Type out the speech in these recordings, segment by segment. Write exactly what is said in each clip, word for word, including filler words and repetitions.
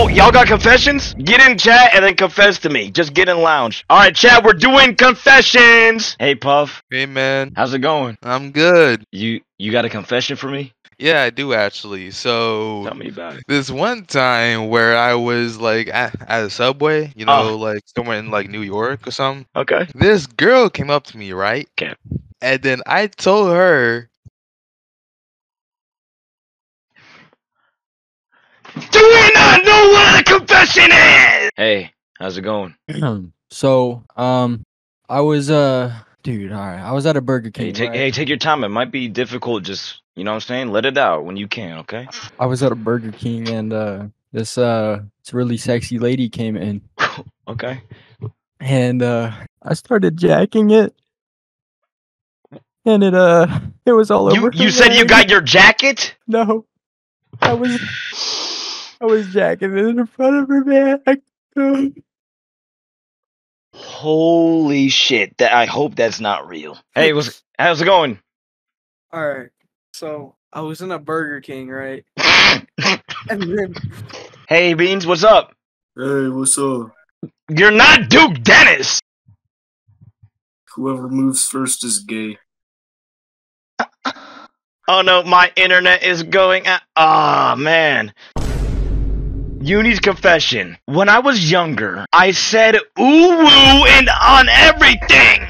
Oh, y'all got confessions? Get in chat and then confess to me. Just get in lounge. All right, chat, we're doing confessions. Hey, Puff. Hey, man. How's it going? I'm good. You you got a confession for me? Yeah, I do actually. So tell me about it. This one time where I was like at, at a Subway, you know, oh. like somewhere in like New York or something. Okay. This girl came up to me, right? Okay. And then I told her. Do we not know what a confession is? Hey, how's it going? So, um, I was, uh, dude, all right. I was at a Burger King. Hey, take, right? hey, take your time. It might be difficult. Just, you know what I'm saying? Let it out when you can, okay? I was at a Burger King and, uh, this, uh, this really sexy lady came in. Okay. And, uh, I started jacking it. And it, uh, it was all you, over. You said leg. You got your jacket? No. I was... I was jacking it in front of her, man. I... Holy shit. That, I hope that's not real. Hey, what's, how's it going? Alright, so I was in a Burger King, right? And then... Hey, Beans, what's up? Hey, what's up? You're not Duke Dennis! Whoever moves first is gay. Oh no, my internet is going out. Ah, man. Uni's confession. When I was younger, I said ooh woo and on everything,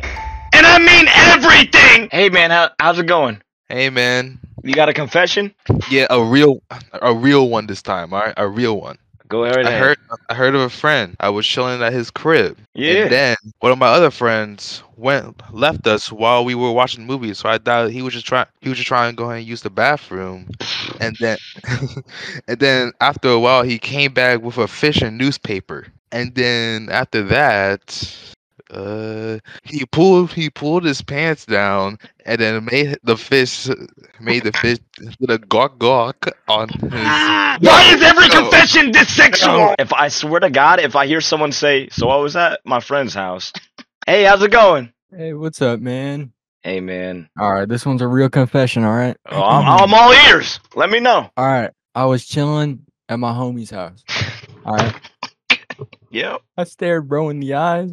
and I mean everything. Hey man, how, how's it going? Hey man, you got a confession? Yeah, a real, a real one this time. All right, a real one. Go ahead. I heard, I heard of a friend. I was chilling at his crib. Yeah. And then one of my other friends went left us while we were watching movies. So I thought he was just trying. He was just trying to go ahead and use the bathroom. And then, and then after a while, he came back with a fish and newspaper. And then after that, uh, he pulled he pulled his pants down, and then made the fish made the fish with a gawk gawk on his. Ah, why is every no. confession this sexual? If I swear to God, if I hear someone say, "So I was at my friend's house." Hey, how's it going? Hey, what's up, man? Hey, man. All right, this one's a real confession, all right? Oh, I'm, I'm all ears. Let me know. All right, I was chilling at my homie's house. All right. Yep. I stared bro in the eyes,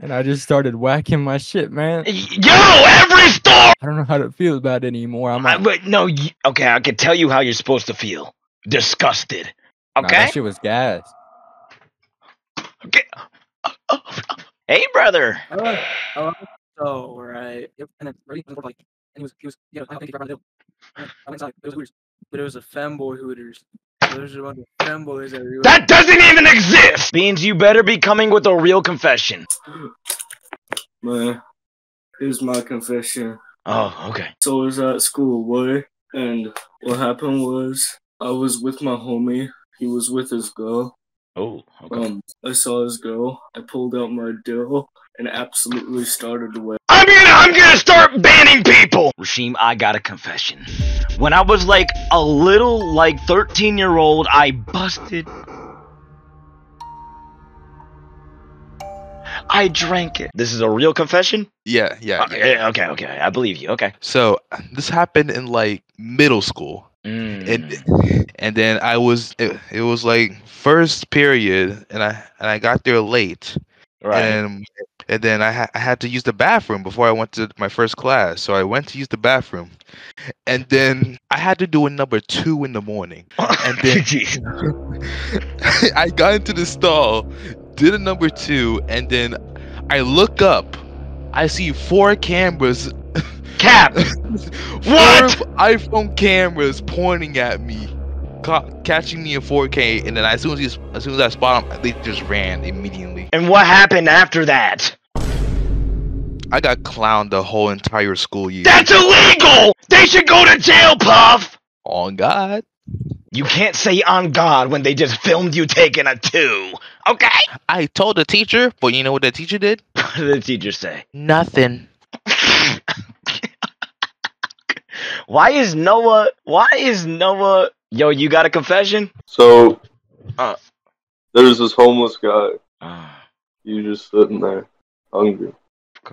and I just started whacking my shit, man. Yo, every store! I don't know how to feel about it anymore. I'm like, I, but no, you, okay, I can tell you how you're supposed to feel. Disgusted. Okay? Nah, that shit was gas. Okay. Hey, brother. Uh, uh, Oh, right. Yep. And then really like, and he was, he was, you know, I think he grabbed my dildo. I went inside. It was Hooters, but it was a femboy Hooters. There's a bunch of femboys everywhere. That doesn't even exist. Beans, you better be coming with a real confession. Man, here's my confession. Oh, okay. So I was at school, what? And what happened was, I was with my homie. He was with his girl. Oh, okay. Um, I saw his girl. I pulled out my dildo and absolutely started away. I'm gonna, I'm gonna start banning people. Rasheam, I got a confession. When I was like a little, like thirteen year old, I busted. I drank it. This is a real confession? Yeah, yeah. Okay, yeah. okay, okay. I believe you. Okay. So this happened in like middle school. Mm. And and then I was it, it was like first period, and I and I got there late, right? And and then I ha I had to use the bathroom before I went to my first class, so I went to use the bathroom, and then I had to do a number two in the morning, and then I got into the stall, did a number two, and then I look up, I see four cameras. Cap. What? Four iPhone cameras pointing at me, ca catching me in four K, and then as soon as you, as soon as I spot them, they just ran immediately. And what happened after that? I got clowned the whole entire school year. That's illegal. They should go to jail, Puff. On God. You can't say on God when they just filmed you taking a two. Okay. I told the teacher, but you know what the teacher did? What did the teacher say? Nothing. Why is Noah? Why is Noah? Yo, you got a confession? So, uh, there's this homeless guy. Uh, you just sitting there, hungry,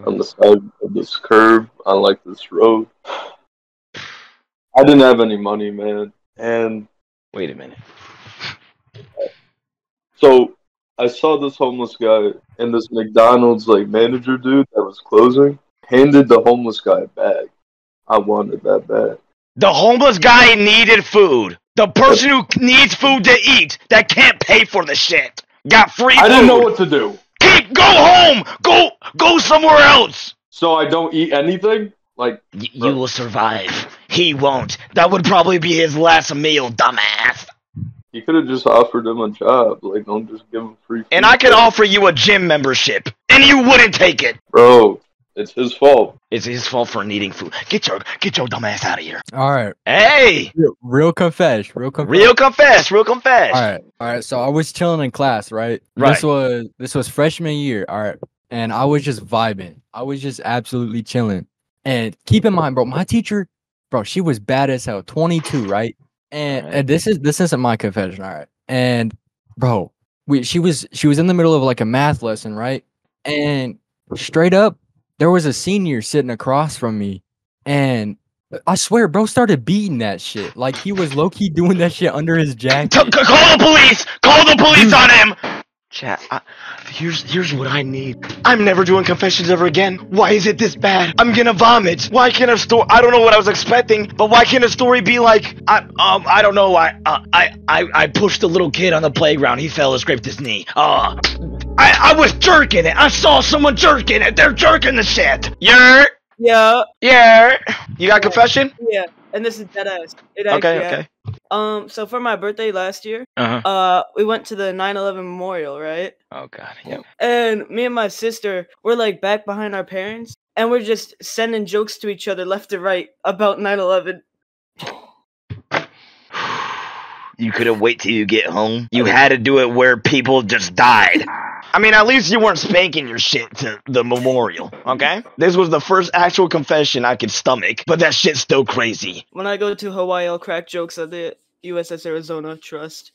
on the side of this curb, on like this road. I didn't have any money, man. And wait a minute. So I saw this homeless guy and this McDonald's like manager dude that was closing handed the homeless guy a bag. I wanted that bag. The homeless guy needed food. The person who needs food to eat that can't pay for the shit got free food. I didn't know what to do. Keep go home. Go go somewhere else. So I don't eat anything? Like y you bro. will survive. He won't. That would probably be his last meal, dumbass. You could have just offered him a job. Like, don't just give him free food. And I could offer you a gym membership, and you wouldn't take it. Bro, it's his fault. It's his fault for needing food. Get your get your dumbass out of here. All right. Hey. Real, real confess. Real confess. Real confess. Real confess. All right. All right. So I was chilling in class, right? Right. This was this was freshman year. All right. And I was just vibing. I was just absolutely chilling. And keep in mind, bro, my teacher, bro, she was bad as hell. twenty-two, right? And, and this is this isn't my confession, all right. And bro, we she was she was in the middle of like a math lesson, right? And straight up, there was a senior sitting across from me, and I swear, bro started beating that shit. Like he was low key doing that shit under his jacket. T call the police! Call the police on him! Chat, I, here's here's what I need. I'm never doing confessions ever again. Why is it this bad? I'm gonna vomit. Why can't a story? I don't know what I was expecting, but why can't a story be like, I um I don't know. I uh, I I I pushed a little kid on the playground. He fell and scraped his knee. Uh, I I was jerking it. I saw someone jerking it. They're jerking the shit. Yeah. Yeah. Yeah. You got confession? Yeah. And this is deadass. It actually okay. Okay. Um, so for my birthday last year, uh-huh. uh, we went to the nine eleven memorial, right? Oh God, yeah. And me and my sister were like back behind our parents, and we're just sending jokes to each other left and right about nine eleven. You couldn't wait till you get home. You had to do it where people just died. I mean, at least you weren't spanking your shit to the memorial, okay? This was the first actual confession I could stomach, but that shit's still crazy. When I go to Hawaii, I'll crack jokes on the U S S Arizona Trust.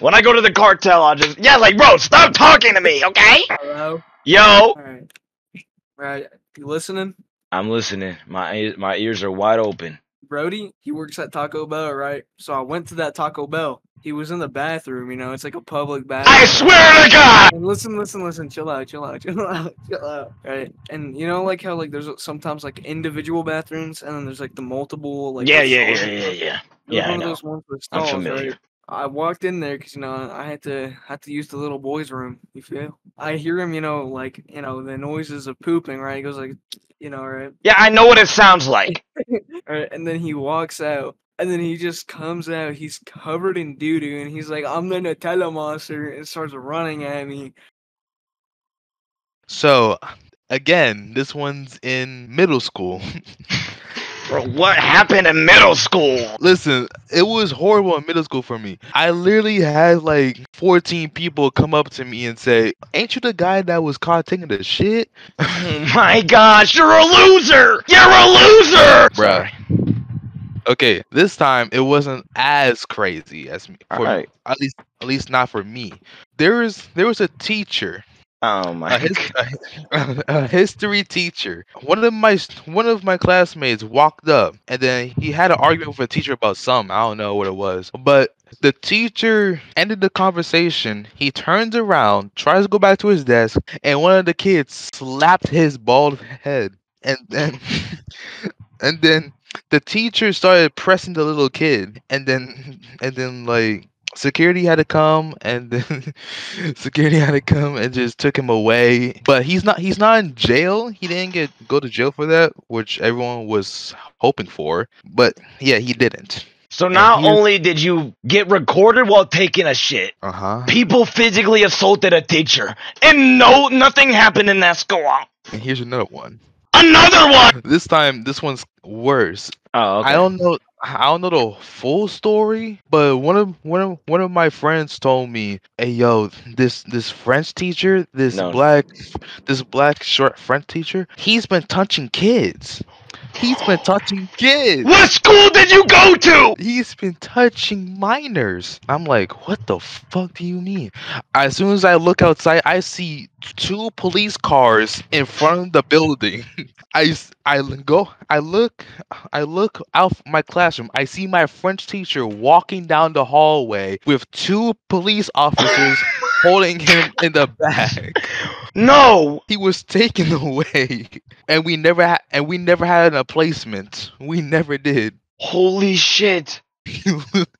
When I go to the cartel, I'll just... Yeah, like, bro, stop talking to me, okay? Hello? Yo! All right. All right. You listening? I'm listening. My, my ears are wide open. Brody, he works at Taco Bell, right? So I went to that Taco Bell. He was in the bathroom, you know, it's like a public bathroom. I swear to God! And listen, listen, listen, chill out, chill out, chill out, chill out, right? And you know, like how, like, there's sometimes, like, individual bathrooms, and then there's, like, the multiple, like... Yeah, yeah, yeah, yeah, yeah, yeah, I know. I'm familiar. I walked in there because, you know, I had to had to use the little boy's room, you feel? I hear him, you know, like, you know, the noises of pooping, right? He goes, like, you know, right? Yeah, I know what it sounds like. Right, and then he walks out. And then he just comes out, he's covered in doo-doo, and he's like, I'm the Nutella monster, and starts running at me. So, again, this one's in middle school. Bro, what happened in middle school? Listen, it was horrible in middle school for me. I literally had like fourteen people come up to me and say, ain't you the guy that was caught taking the shit? Oh my gosh, you're a loser! You're a loser! Bruh. Okay, this time it wasn't as crazy as me. For, right. At least, at least not for me. There is, there was a teacher. Oh my! A, his, a, a history teacher. One of my, one of my classmates walked up, and then he had an argument with a teacher about something. I don't know what it was, but the teacher ended the conversation. He turns around, tries to go back to his desk, and one of the kids slapped his bald head, and then, and then. The teacher started pressing the little kid, and then, and then like security had to come, and then security had to come and just took him away. But he's not, he's not in jail. He didn't get go to jail for that, which everyone was hoping for. But yeah, he didn't. So not only did you get recorded while taking a shit, uh-huh. people physically assaulted a teacher, and no, nothing happened in that school. And here's another one. Another one. This time, this one's worse. Oh, okay. I don't know. I don't know the full story, but one of one of one of my friends told me, "Hey, yo, this this French teacher, this no. black, this black short French teacher, he's been touching kids. He's been touching kids. What school did you go to? He's been touching minors." I'm like, "What the fuck do you mean?" As soon as I look outside, I see two police cars in front of the building. I, I go, I look, I look out my classroom. I see my French teacher walking down the hallway with two police officers holding him in the back. No, he was taken away, and we never had, and we never had a placement. We never did. Holy shit!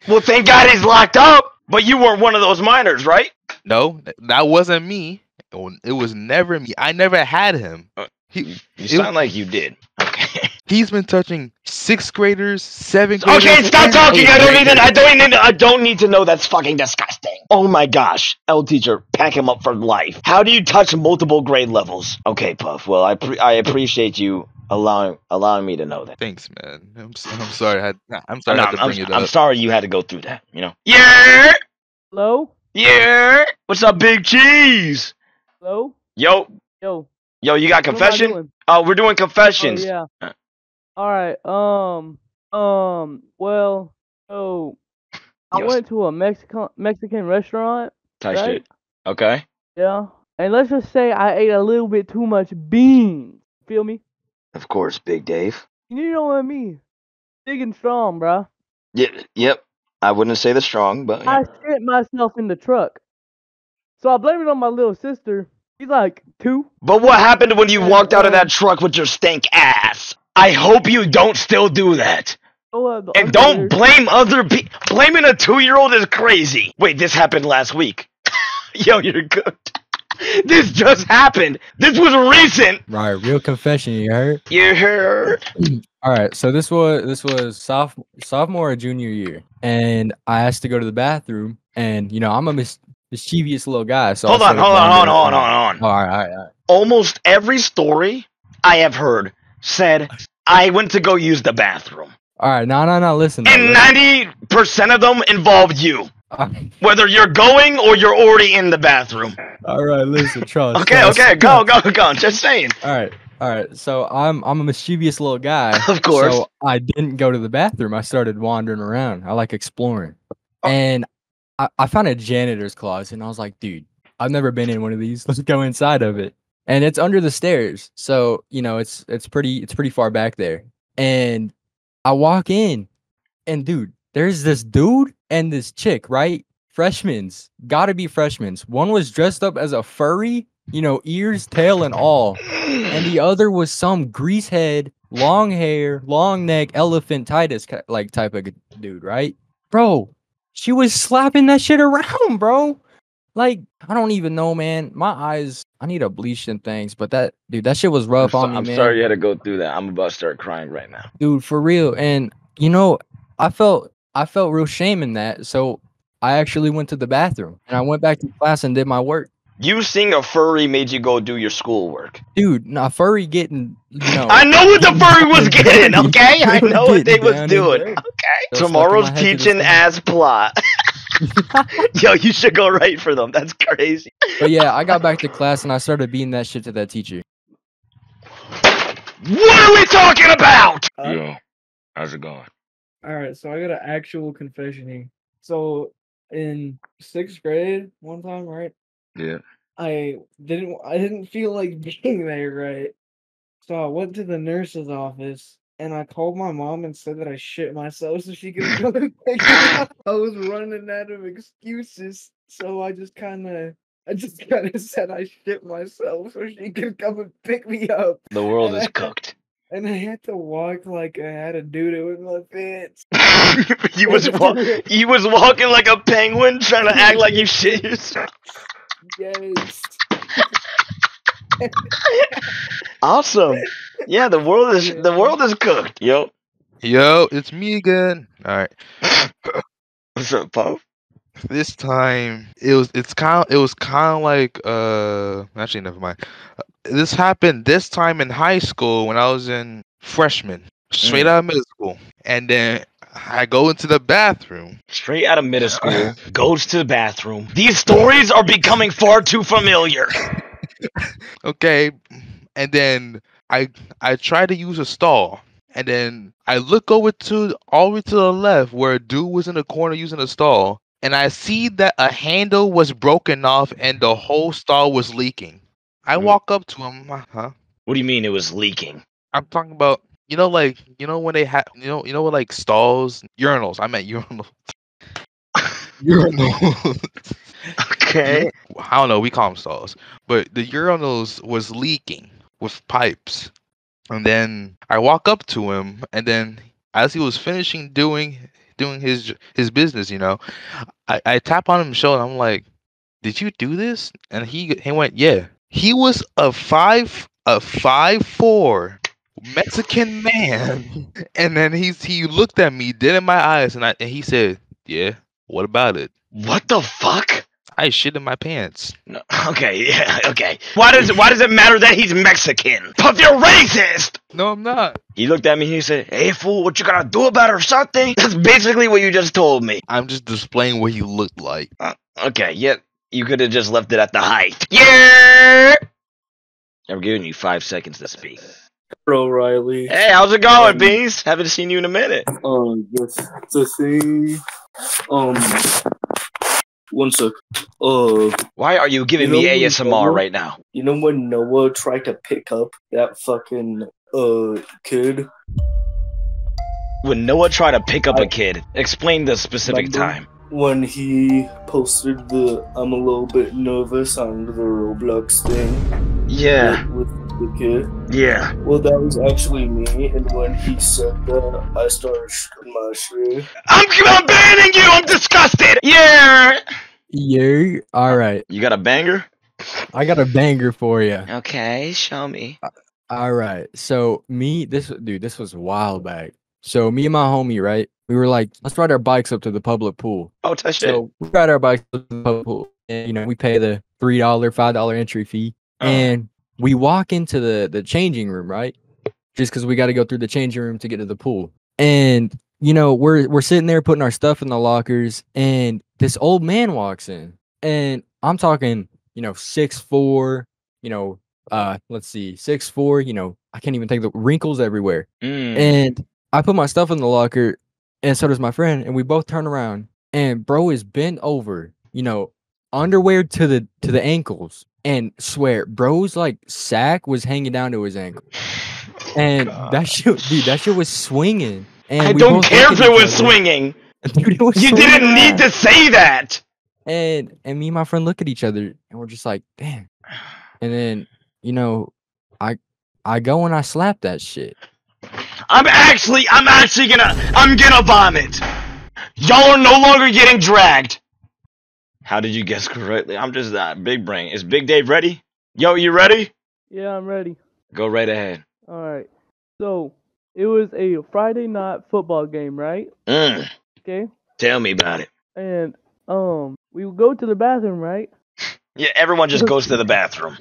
Well, thank God he's locked up. But you weren't one of those minors, right? No, that wasn't me. It was never me. I never had him. Uh, he, you sound it, like you did. Okay. He's been touching sixth graders, seventh graders. Okay, stop talking. I don't need to. I don't need to. I don't need to know. That's fucking disgusting. Oh my gosh, L teacher, pack him up for life. How do you touch multiple grade levels? Okay, Puff. Well, I pre I appreciate you allowing allowing me to know that. Thanks, man. I'm I'm sorry. I had, I'm sorry. No, I had to I'm, bring I'm, it up. I'm sorry you had to go through that. You know. Yeah. Hello. Yeah. What's up, Big Cheese? Hello? Yo. Yo. Yo, you got confession? Oh, we're doing confessions. Oh, yeah. Alright, um, um, well, so, I Yo. went to a Mexican Mexican restaurant. Type right? shit. Okay. Yeah. And let's just say I ate a little bit too much beans. Feel me? Of course, Big Dave. You know what I mean? Big and strong, bro. Yep. Yep. I wouldn't say the strong, but... Yeah. I shit myself in the truck. So I blame it on my little sister. He's like two. But what happened when you walked out of that truck with your stank ass? I hope you don't still do that. Oh, uh, and don't blame other people. Blaming a two-year-old is crazy. Wait, this happened last week. Yo, you're good. This just happened. This was recent. Right, real confession. You heard? You heard? All right. So this was this was soph sophomore or junior year, and I asked to go to the bathroom, and you know I'm a mis mischievous little guy. So hold on, hold on, hold on, hold on, hold on. All right, all right, all right. Almost every story I have heard said I went to go use the bathroom. All right, no, no, no. Listen. And ninety percent of them involved you. Right. Whether you're going or you're already in the bathroom. All right, listen, trust. okay, trust. okay, go, go, go. Just saying. All right, all right. So I'm I'm a mischievous little guy. Of course. So I didn't go to the bathroom. I started wandering around. I like exploring, oh. and I, I found a janitor's closet. And I was like, dude, I've never been in one of these. Let's go inside of it. And it's under the stairs, so you know it's it's pretty it's pretty far back there. And I walk in, and dude, there's this dude and this chick, right? Freshmen's, gotta be freshmen's. One was dressed up as a furry, you know, ears, tail, and all. And the other was some grease head, long hair, long neck, elephantitis like type of dude, right? Bro, she was slapping that shit around, bro. Like, I don't even know, man. My eyes, I need a bleach and things, but that, dude, that shit was rough so, on me, I'm man. I'm sorry you had to go through that. I'm about to start crying right now. Dude, for real. And, you know, I felt, I felt real shame in that, so I actually went to the bathroom, and I went back to class and did my work. You seeing a furry made you go do your schoolwork. Dude, nah, furry getting, no. I know what the furry was getting, okay? I know what they was doing, okay? Tomorrow's teaching ass plot. Yo, you should go right for them. That's crazy. But yeah, I got back to class and I started beating that shit to that teacher. What are we talking about? Uh, Yo, how's it going? All right, so I got an actual confession here. So in sixth grade, one time, right? Yeah. I didn't. I didn't feel like being there, right? So I went to the nurse's office. And I called my mom and said that I shit myself so she could go and pick me up. I was running out of excuses, so I just kind of, I just kind of said I shit myself so she could come and pick me up. The world and is I, cooked. And I had to walk like I had a doo-doo in my pants. you was walk, you was walking like a penguin trying to act like you shit yourself. Yes. Awesome. Yeah, the world is the world is cooked. Yo, yo, it's me again. All right, what's up, Pop? This time it was it's kind of it was kind of like uh actually never mind. This happened this time in high school when I was in freshman, straight mm. out of middle school, and then I go into the bathroom. Straight out of middle school, goes to the bathroom. These stories are becoming far too familiar. Okay, and then I I try to use a stall, and then I look over to all the way to the left where a dude was in the corner using a stall, and I see that a handle was broken off and the whole stall was leaking. I walk up to him. Uh-huh. What do you mean it was leaking? I'm talking about, you know, like, you know when they have, you know, you know what, like stalls, urinals. I meant urinals. urinals. Okay. I don't know. We call them stalls, but the urinals was leaking with pipes, and then I walk up to him, and then as he was finishing doing doing his his business, you know, I, I tap on his shoulder. And I'm like, "Did you do this?" And he he went, "Yeah." He was a five a five four Mexican man, and then he's he looked at me dead in my eyes, and I and he said, "Yeah, what about it?" What the fuck? I shit in my pants. No, okay, yeah, okay. Why does why does it matter that he's Mexican? Puff, you're racist. No, I'm not. He looked at me. He said, "Hey, fool, what you gotta do about it or something?" That's basically what you just told me. I'm just displaying what you looked like. Uh, okay, yeah. You could have just left it at the height. Yeah! I'm giving you five seconds to speak. Hello, Riley. Hey, how's it going, um, Beans? Haven't seen you in a minute. Uh, yes, the thing. Um, one sec. Uh, Why are you giving you me A S M R Noah, right now? You know when Noah tried to pick up that fucking, uh, kid? When Noah tried to pick up I, a kid? Explain the specific time. When he posted the "I'm a little bit nervous" on the Roblox thing. Yeah. With, with the kid. Yeah. Well, that was actually me, and when he said that, I started my shit. I'm, I'm banning you! I'm disgusted! Yeah! Yeah, alright. You got a banger? I got a banger for you. Okay, show me. Uh, alright, so me, this dude, this was a while back. So me and my homie, right? We were like, let's ride our bikes up to the public pool. Oh, touch it. So we ride our bikes up to the public pool. And, you know, we pay the three dollar, five dollar entry fee. Oh. And we walk into the, the changing room, right? Just because we got to go through the changing room to get to the pool. And, you know, we're, we're sitting there putting our stuff in the lockers. And this old man walks in. And I'm talking, you know, six foot four, you know, uh, let's see, six foot four, you know, I can't even think, the wrinkles everywhere. Mm. And I put my stuff in the locker. And so does my friend, and we both turn around, and bro is bent over, you know, underwear to the to the ankles, and swear, bro's like sack was hanging down to his ankle, and oh, that shit, dude, that shit was swinging. And I don't care if it was swinging. Dude, it was you swinging didn't need to say that. And and me and my friend look at each other, and we're just like, damn. And then, you know, I I go and I slap that shit. I'm actually, I'm actually gonna, I'm gonna vomit. Y'all are no longer getting dragged. How did you guess correctly? I'm just that uh, big brain. Is Big Dave ready? Yo, you ready? Yeah, I'm ready. Go right ahead. All right. So it was a Friday night football game, right? Mm. Okay. Tell me about it. And um, we would go to the bathroom, right? Yeah, everyone just goes to the bathroom.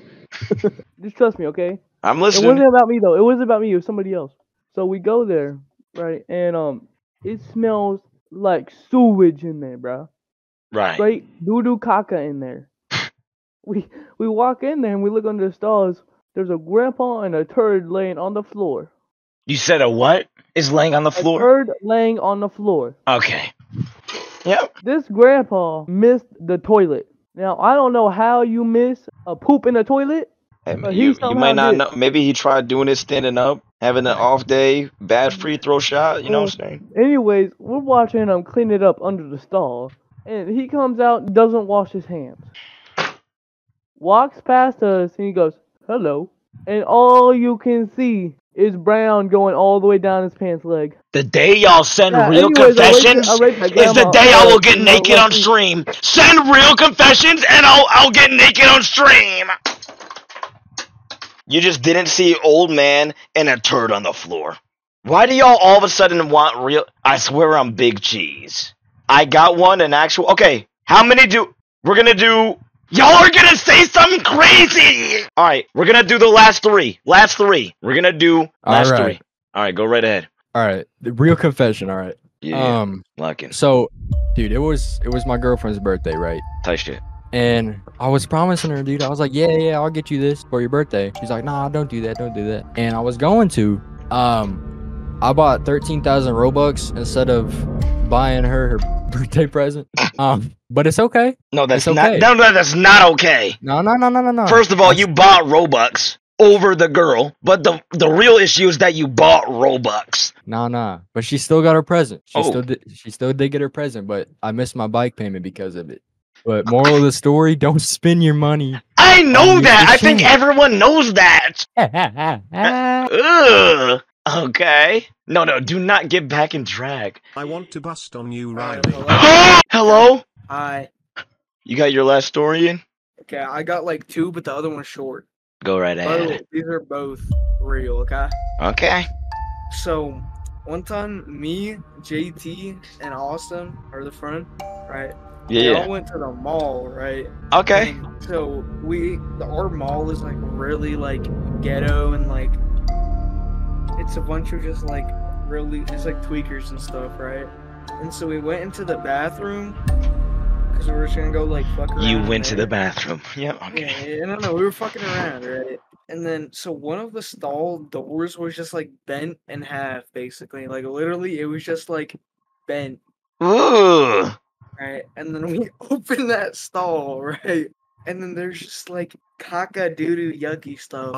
Just trust me, okay? I'm listening. It wasn't about me though. It wasn't about me. It was somebody else. So we go there, right, and um, it smells like sewage in there, bro. Right. Straight doo-doo caca in there. we we walk in there and we look under the stalls. There's a grandpa and a turd laying on the floor. You said a what? Is laying on the floor? A turd laying on the floor. Okay. Yep. This grandpa missed the toilet. Now I don't know how you miss a poop in the toilet. Hey, man, you, you might not know. Maybe he tried doing it standing up, having an off day, bad free throw shot. You know what I'm saying? Anyways, we're watching him clean it up under the stall, and he comes out and doesn't wash his hands. Walks past us, and he goes, "Hello." And all you can see is brown going all the way down his pants leg. The day y'all send yeah, real anyways, confessions I raised, I raised is the day I will get naked on stream. Send real confessions, and I'll I'll get naked on stream. You just didn't see old man and a turd on the floor. Why do y'all all of a sudden want real? I swear I'm Big Cheese. I got one, an actual. Okay, how many do we're gonna do? Y'all are gonna say something crazy. All right, we're gonna do the last three. Last three. We're gonna do last all right. three. All right, go right ahead. All right, the real confession. All right. Yeah. Um, Locking. So, dude, it was it was my girlfriend's birthday, right? Tight shit. And I was promising her, dude. I was like, yeah, yeah, I'll get you this for your birthday. She's like, nah, don't do that. Don't do that. And I was going to. Um, I bought thirteen thousand Robux instead of buying her her birthday present. Um, but it's okay. No, that's it's not okay. No, no, that's not okay. No, no, no, no, no, no. First of all, you bought Robux. over the girl, but the the real issue is that you bought Robux. Nah, nah. But she still got her present. She oh. still did, she still did get her present, but I missed my bike payment because of it. But moral of the story, don't spend your money. I know that. I think everyone knows that. Ugh. Okay. No, no, do not get back and drag. I want to bust on you, Riley. Hello? Hello? Hi. You got your last story in? Okay, I got like two, but the other one's short. Go right ahead. These are both real, okay? Okay. So, one time, me, J T, and Austin are the friend, right? Yeah. We all went to the mall, right? Okay. And so, we, our mall is like really like ghetto and like, it's a bunch of just like really it's like tweakers and stuff, right? And so we went into the bathroom because we were just gonna go like fuck around. You went to the bathroom. Yep, okay. Yeah, no, no, we were fucking around, right? And then so one of the stall doors was just like bent in half, basically. Like literally, it was just like bent. Ooh. Right, and then we opened that stall, right? And then there's just like caca doo doo yucky stuff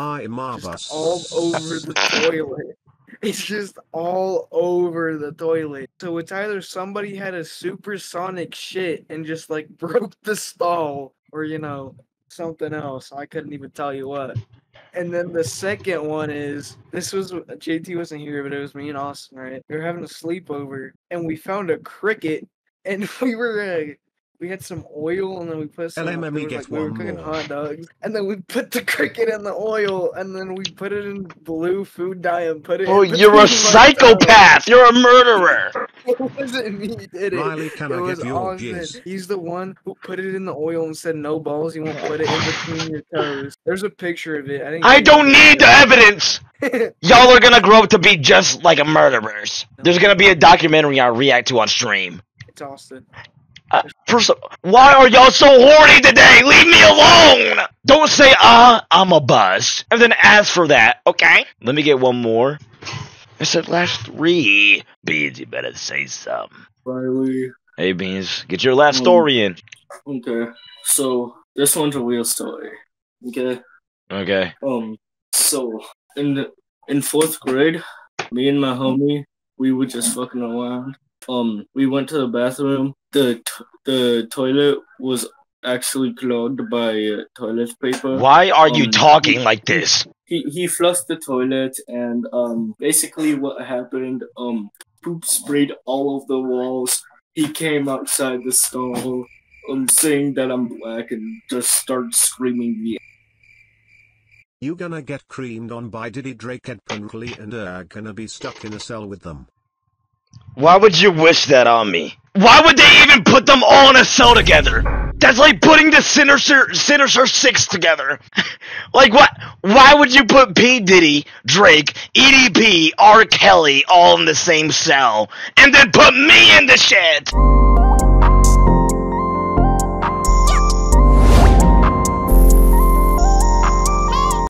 just all over the toilet. It's just all over the toilet. So it's either somebody had a supersonic shit and just like broke the stall, or you know, something else. I couldn't even tell you what. And then the second one is, this was, J T wasn't here, but it was me and Austin, right? We were having a sleepover and we found a cricket and we were uh, we had some oil, and then we put some, we were, like, we were cooking more. hot dogs, and then we put the cricket in the oil, and then we put it in blue food dye and put it. Oh, in you're a psychopath! You're a murderer! It wasn't me, did it? Riley, can it I was get your gifts? He's the one who put it in the oil and said no balls. He won't put it in between your toes. There's a picture of it. I, didn't I don't need the evidence. Y'all are gonna grow up to be just like a murderers. There's gonna be a documentary I react to on stream. It's Austin. Uh, first of all, why are y'all so horny today? Leave me alone! Don't say, uh, I'm a buzz. And then ask for that, okay? Let me get one more. I said last three. Beans, you better say something. Riley. Hey, Beans, get your last um, story in. Okay, so this one's a real story, okay? Okay. Um, so, in, the, in fourth grade, me and my homie, we were just fucking around. Um, we went to the bathroom. The t the toilet was actually clogged by uh, toilet paper. Why are um, you talking he, like this? He he flushed the toilet, and um basically what happened, um poop sprayed all over the walls. He came outside the stall, um saying that I'm black, and just started screaming the. You gonna get creamed on by Diddy Drake and Punkley, and are uh, gonna be stuck in a cell with them. Why would you wish that on me? Why would they even put them all in a cell together? That's like putting the Sinister, Sinister Six together. Like what? Why would you put P. Diddy, Drake, E D P, R. Kelly all in the same cell? And then put me in the shit?